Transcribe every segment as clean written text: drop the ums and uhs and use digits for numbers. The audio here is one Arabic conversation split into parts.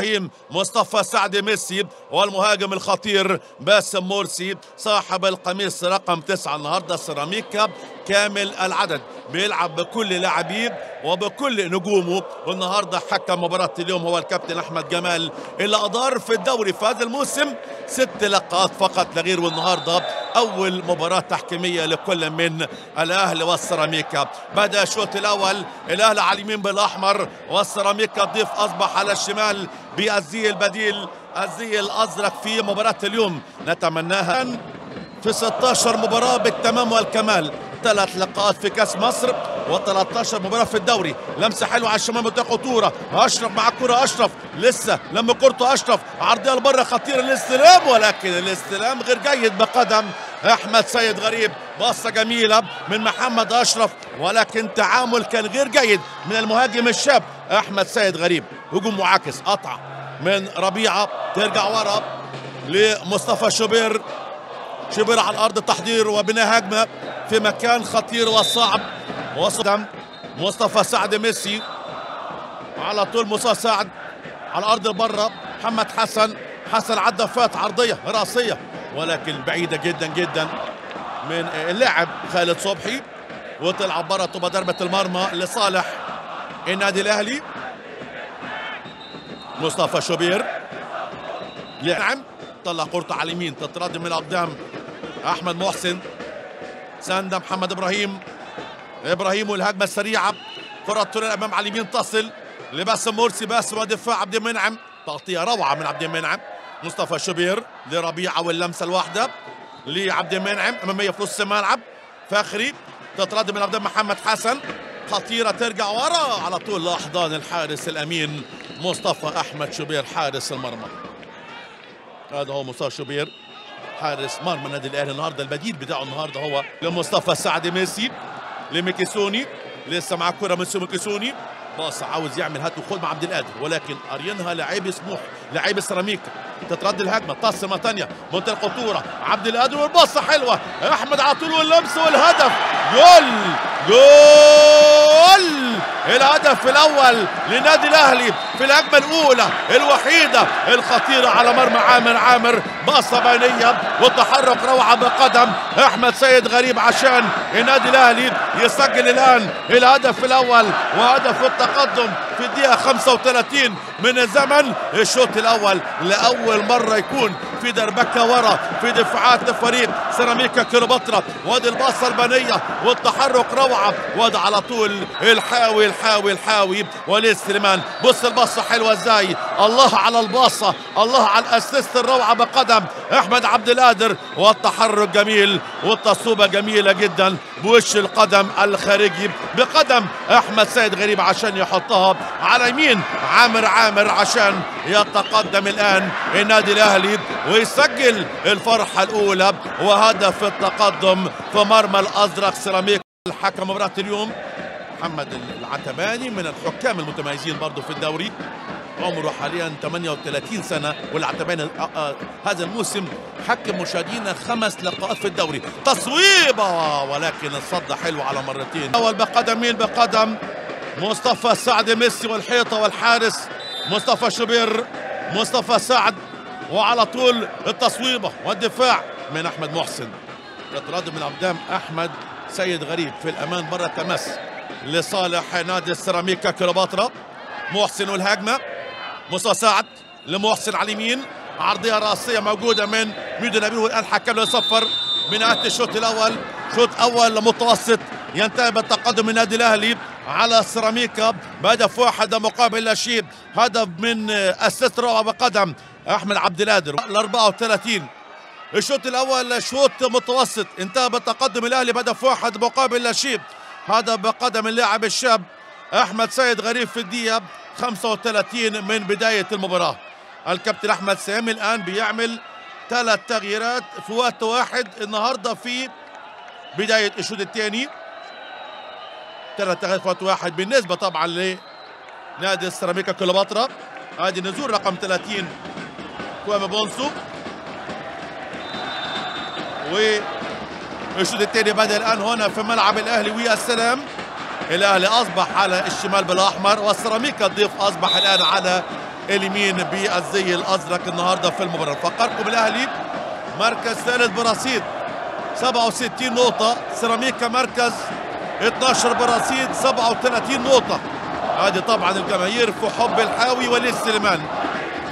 ابراهيم، مصطفى سعد ميسي، والمهاجم الخطير باسم مرسي صاحب القميص رقم 9 النهارده. سيراميكا كامل العدد بيلعب بكل لاعبيه وبكل نجومه، والنهارده حكم مباراه اليوم هو الكابتن احمد جمال اللي ادار في الدوري في هذا الموسم 6 لقاءات فقط لا غير، والنهارده اول مباراه تحكيميه لكل من الاهلي والسيراميكا. بدا الشوط الاول الاهلي على اليمين بالاحمر والسيراميكا الضيف اصبح على الشمال بالزي البديل الزي الازرق في مباراه اليوم نتمناها في 16 مباراه بالتمام والكمال، 3 لقاءات في كاس مصر و13 مباراه في الدوري. لمسه حلوه على الشمال منطقه خطوره، اشرف مع الكره، اشرف لسه لما كورته اشرف عرضيه لبره خطيره الاستلام، ولكن الاستلام غير جيد بقدم احمد سيد غريب. باصه جميله من محمد اشرف ولكن تعامل كان غير جيد من المهاجم الشاب احمد سيد غريب. هجوم معاكس، قطع من ربيعه ترجع ورا لمصطفى شوبير، شوبير على الارض تحضير وبناء هجمه في مكان خطير وصعب. وصدم مصطفى سعد ميسي على طول، مصطفى سعد على الارض بره، محمد حسن، حسن عدى فات عرضيه راسيه ولكن بعيده جدا جدا من اللاعب خالد صبحي وطلع بره، تبقى ضربه المرمى لصالح النادي الاهلي. مصطفى شوبير نعم طلع كرة على اليمين تتردد من قدام احمد محسن، سند محمد ابراهيم والهجمه السريعه، كره طويله امام على اليمين تصل لباسم مرسي، باسم ودفاع عبد المنعم، تغطيه روعه من عبد المنعم. مصطفى شوبير لربيعه واللمسه الواحده لعبد المنعم اماميه في نص الملعب، فخري تتردد من قدام محمد حسن خطيره ترجع ورا على طول لاحضان الحارس الامين مصطفى احمد شوبير حارس المرمى. هذا هو مصطفى شوبير حارس مرمى النادي الاهلي النهارده، البديل بتاعه النهارده هو لمصطفى سعد ميسي لميكيسوني، لسه معاه كرة من ميكيسوني، باص عاوز يعمل هات وخد مع عبد القادر ولكن قارينها لعيب سموح لعيب سيراميكا. تترد الهجمه طاس مره ثانيه منطقه خطوره عبد القادر والباصه حلوه احمد على طول واللمس والهدف. جول الهدف الاول لنادي الاهلي في الهجمه الاولى الوحيده الخطيره على مرمى عامر عامر، باصه بينيه والتحرك روعه بقدم احمد سيد غريب عشان النادي الاهلي يسجل الان الهدف الاول وهدف التقدم في الدقيقه 35 من الزمن. الشوط الاول لاول مره يكون في دربكه ورا في دفاعات فريق سيراميكا كيلوباترا، وادي الباصه البنيه والتحرك روعه، وادي على طول الحاوي وليد سليمان. بص الباصه حلوه ازاي، الله على الباصه، الله على الاسيست الروعه بقدم احمد عبد القادر، والتحرك جميل والتصوبه جميله جدا بوش القدم الخارجي بقدم احمد سيد غريب عشان يحطها على يمين عامر عشان يتقدم الان النادي الاهلي ويسجل الفرحه الاولى وهدف التقدم في مرمى الازرق سيراميكا. الحكم مباراه اليوم محمد العتماني من الحكام المتميزين برضه في الدوري، عمره حاليا 38 سنه، والعتماني هذا الموسم حكم مشاهدينا 5 لقاءات في الدوري. تصويبه ولكن الصد حلو على مرتين، اول بقدم مين؟ بقدم مصطفى سعد ميسي والحيطه والحارس مصطفى شوبير، مصطفى سعد وعلى طول التصويبه والدفاع من احمد محسن، تتردد من قدام احمد سيد غريب في الامان بره التماس لصالح نادي سيراميكا كيلوباترا. محسن والهجمه، مصطفى سعد لمحسن على اليمين، عرضيه راسيه موجوده من ميدو نبيل والان حكم له صفر بنهايه الشوط الاول. شوط اول متوسط ينتهي بالتقدم النادي الاهلي على سيراميكا بهدف 1 مقابل لا شيء، هدف من اسيست روعه بقدم احمد عبد القادر ال 34. الشوط الاول شوط متوسط انتهى بالتقدم الاهلي بهدف 1 مقابل لا شيء، هدف بقدم اللاعب الشاب احمد سيد غريب في الدقيقه 35 من بدايه المباراه. الكابتن احمد سامي الان بيعمل 3 تغييرات في وقت واحد النهارده في بدايه الشوط الثاني، 3 تغييرات في وقت واحد بالنسبه طبعا لنادي سيراميكا كيلوباترا. ادي نزول رقم 30 كوابي بونسو، والشوط الثاني بدا الان هنا في ملعب الاهلي. والسلام الاهلي اصبح على الشمال بالاحمر والسيراميكا الضيف اصبح الان على اليمين بالزي الازرق النهارده في المباراه. فكركم بالاهلي مركز ثالث برصيد 67 نقطه، سيراميكا مركز 12 برصيد 37 نقطه. ادي طبعا الجماهير في حب الحاوي وليد سليمان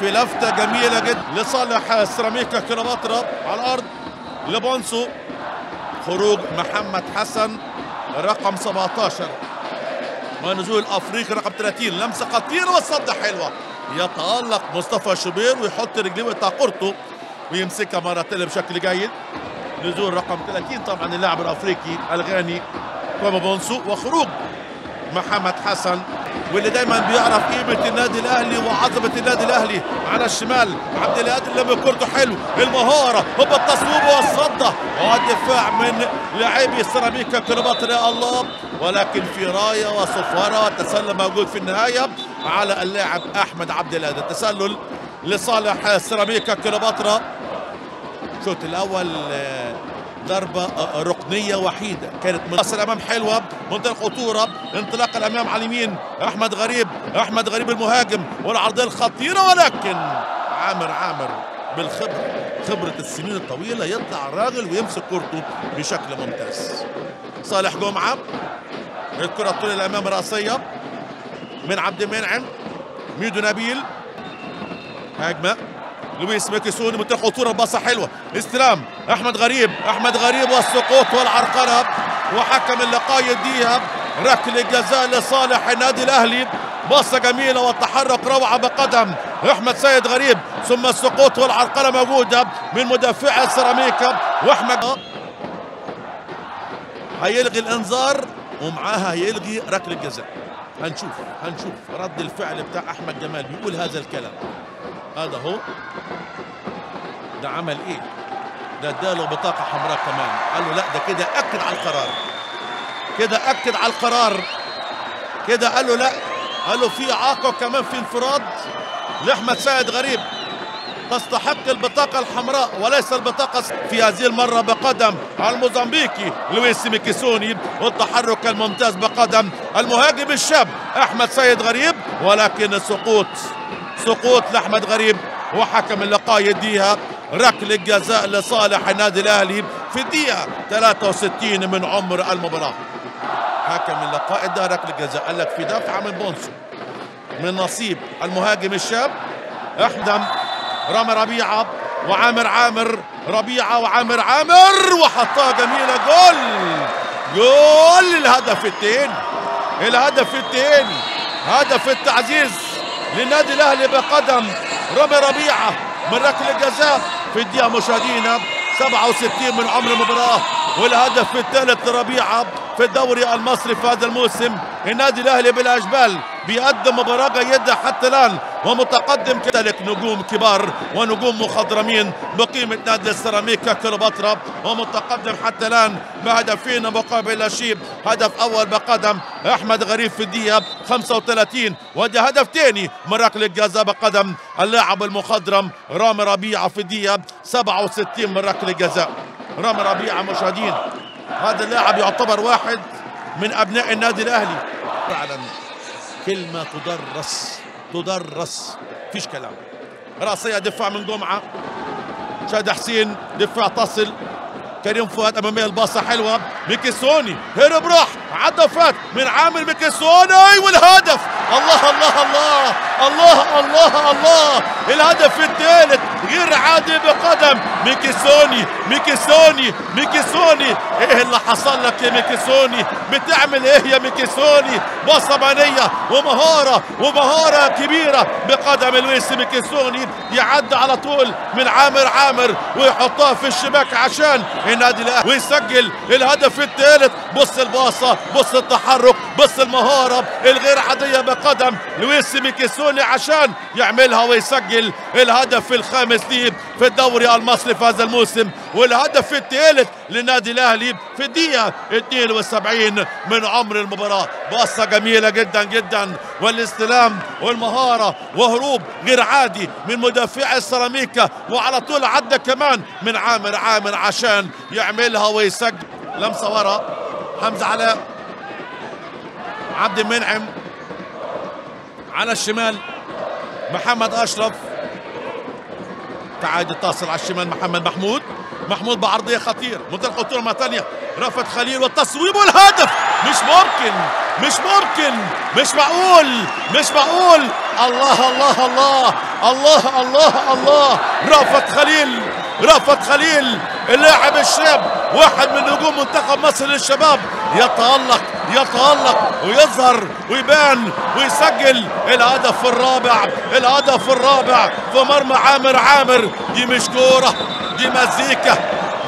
في لفته جميله جدا لصالح سيراميكا كيلوباترا على الارض لبونسو، خروج محمد حسن رقم 17 ونزول افريقي رقم 30. لمسه خطيره والصد حلوه، يتالق مصطفى شوبير ويحط رجليه ويقطع قرطه ويمسكها مره تانيه بشكل جيد. نزول رقم 30 طبعا اللاعب الافريقي الغاني كوابي بونسو، وخروج محمد حسن واللي دايما بيعرف قيمه النادي الاهلي وعظمه النادي الاهلي. على الشمال عبد القادر لم كورته حلو، المهاره هوبا التصويب والصده والدفاع من لاعبي سيراميكا كيلوباترا، الله، ولكن في رايه وصفاره تسلل موجود في النهايه على اللاعب احمد عبد القادر. تسلل لصالح سيراميكا كيلوباترا. الشوط الاول ضربة ركنية وحيدة كانت من راس الامام حلوة، منطقة الخطورة، انطلاق الامام على اليمين احمد غريب، احمد غريب المهاجم والعرضية الخطيرة، ولكن عامر عامر بالخبرة، خبرة السنين الطويلة، يطلع الراجل ويمسك كورته بشكل ممتاز. صالح جمعة الكرة طول الامام راسية من عبد المنعم، ميدو نبيل هجمة لويس ميكيسوني، منطقة الخطورة، الباصة حلوة، استلام احمد غريب، احمد غريب والسقوط والعرقله، وحكم اللقاء يديها ركله جزاء لصالح النادي الاهلي. باصه جميله والتحرك روعه بقدم احمد سيد غريب، ثم السقوط والعرقله موجوده من مدافع سيراميكا، واحمد هيلغي الانذار ومعاها هيلغي ركله جزاء. هنشوف رد الفعل بتاع احمد جمال بيقول هذا الكلام. هذا هو ده عمل ايه؟ ده اداله بطاقة حمراء كمان، قال له لا ده كده أكد على القرار. قال له لا، قال له في إعاقة وكمان في انفراد لأحمد سيد غريب، تستحق البطاقة الحمراء وليس البطاقة. في هذه المرة بقدم الموزمبيقي لويس ميكيسوني، والتحرك الممتاز بقدم المهاجم الشاب أحمد سيد غريب، ولكن سقوط لأحمد غريب، وحكم اللقاء يديها ركلة جزاء لصالح النادي الاهلي في الدقيقة 63 من عمر المباراة. حكم اللقاء ده ركلة جزاء، قال لك في دفعة من بونسو من نصيب المهاجم الشاب، اخدم رامي ربيعة وعامر عامر، ربيعة وعامر عامر، وحطها جميلة، جول الهدف التاني، هدف التعزيز للنادي الاهلي بقدم رامي ربيعة من ركله جزاء في الدقيقه مشاهدينا 67 من عمر المباراه، والهدف الثالث لربيعه في الدوري المصري في هذا الموسم. النادي الاهلي بالاجبال بيقدم مباراه جيده حتى الان ومتقدم كذلك، نجوم كبار ونجوم مخضرمين بقيمه نادي سيراميكا كيلوباترا، ومتقدم حتى الان بهدفين مقابل لا شيء. هدف اول بقدم احمد غريب في الدقيقه 35، وده هدف ثاني من ركله جزاء بقدم اللاعب المخضرم رامي ربيعه في الدقيقه 67 من ركله جزاء. رامي ربيعه مشاهدين هذا اللاعب يعتبر واحد من ابناء النادي الاهلي فعلا، كلمه تدرس، مفيش كلام. راسيه دفاع من جمعه، شادي حسين دفاع تصل، كريم فؤاد اماميه، الباصه حلوه، ميكيسوني هرب راح عدى فات من عامر ميكيسوني والهدف، الله الله الله الله الله الله، الهدف الثالث غير عادي بقدم ميكيسوني. ايه اللي حصل لك يا ميكيسوني؟ بتعمل ايه يا ميكيسوني؟ باصه مهنيه ومهاره كبيره بقدم لويس ميكيسوني، يعدي على طول من عامر عامر ويحطها في الشباك عشان النادي الاهلي ويسجل الهدف الثالث. بص الباصه، بص التحرك، بص المهاره الغير عاديه بقدم لويس ميكيسوني عشان يعملها ويسجل الهدف الخامس ليه في الدوري المصري في هذا الموسم، والهدف الثالث للنادي الاهلي في الدقيقه 72 من عمر المباراه. باصه جميله جدا والاستلام والمهاره وهروب غير عادي من مدافع سيراميكا، وعلى طول عدى كمان من عامر عشان يعملها ويسجل. لمسه ورا حمزة علاء، عبد المنعم على الشمال محمد اشرف، تعادل تصل على الشمال محمد محمود، محمود بعرضيه خطيره منطقه الخطوره ثانيه، رأفت خليل والتصويب والهدف. مش ممكن مش ممكن، مش معقول مش معقول. الله الله الله الله الله الله، رأفت خليل، رأفت خليل اللاعب الشاب واحد من نجوم منتخب مصر للشباب، يتألق يتألق ويظهر ويبان ويسجل الهدف الرابع، الهدف الرابع في مرمى عامر عامر. دي مش كورة، دي مزيكا،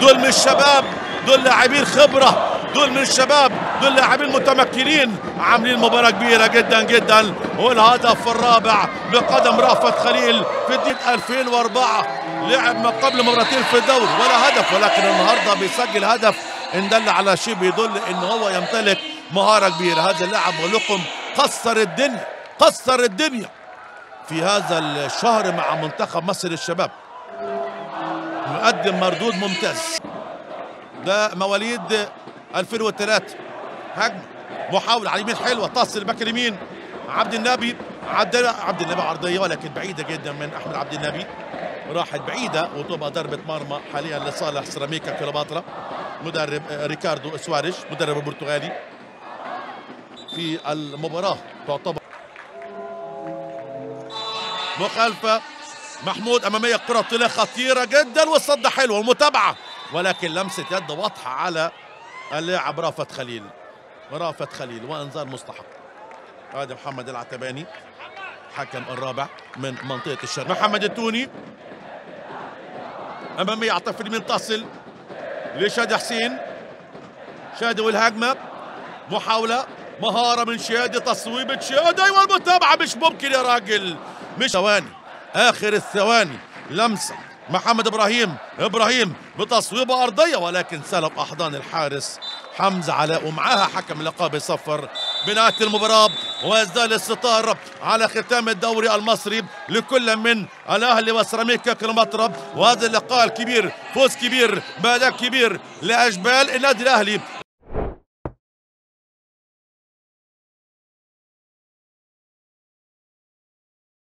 دول مش شباب، دول لاعبين خبرة، دول من الشباب، دول لاعبين متمكنين، عاملين مباراة كبيرة جدا جدا. والهدف الرابع بقدم رأفت خليل في دقيقة 2004، لعب ما قبل مرتين في الدوري ولا هدف، ولكن النهارده بيسجل هدف ان دل على شيء بيدل ان هو يمتلك مهارة كبيرة. هذا اللاعب ولكم كسر الدنيا، كسر الدنيا في هذا الشهر مع منتخب مصر الشباب، مقدم مردود ممتاز. ده مواليد 2003، هجمه محاوله على اليمين حلوه، تصل باك اليمين عبد النبي عرضيه ولكن بعيده جدا من احمد عبد النبي، راحت بعيده وتبقى ضربه مرمى حاليا لصالح سيراميكا كيلوباترا، مدرب ريكاردو سواريز مدرب البرتغالي. في المباراه تعتبر مخالفه محمود اماميه، كره طوليه خطيره جدا والصد حلوه والمتابعه، ولكن لمسه يد واضحه على اللاعب رأفت خليل، رأفت خليل وانذار مستحق. هذا محمد العتماني حكم الرابع من منطقه الشرق. محمد التوني اماميه على الطرف اليمين، تصل لشادي حسين، شادي والهجمه، محاوله مهاره من شادي، تصويبه شادي والمتابعه. مش ممكن يا راجل، مش ثواني، اخر الثواني، لمسه محمد ابراهيم، ابراهيم بتصويبه ارضيه ولكن سلب احضان الحارس حمزة علاء، ومعاها حكم اللقاء بيصفر بنهايه المباراه. ويزداد الستار على ختام الدوري المصري لكل من الاهلي وسيراميكا كيلوباترا، وهذا اللقاء الكبير، فوز كبير، باداء كبير لاشبال النادي الاهلي